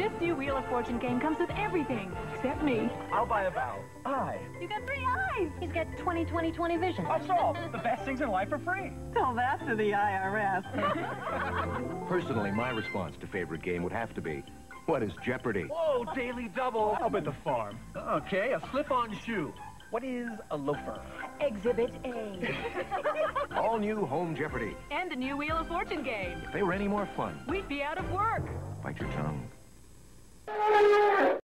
This new Wheel of Fortune game comes with everything, except me. I'll buy a vowel. I. You got 3 eyes. He's got 20/20/20 vision. That's all. The best things in life are free. Tell that to the IRS. Personally, my response to favorite game would have to be, what is Jeopardy? Whoa, daily double. Up at the farm. Okay, a slip-on shoe. What is a loafer? Exhibit A. All new Home Jeopardy. And the new Wheel of Fortune game. If they were any more fun, we'd be out of work. Bite your tongue.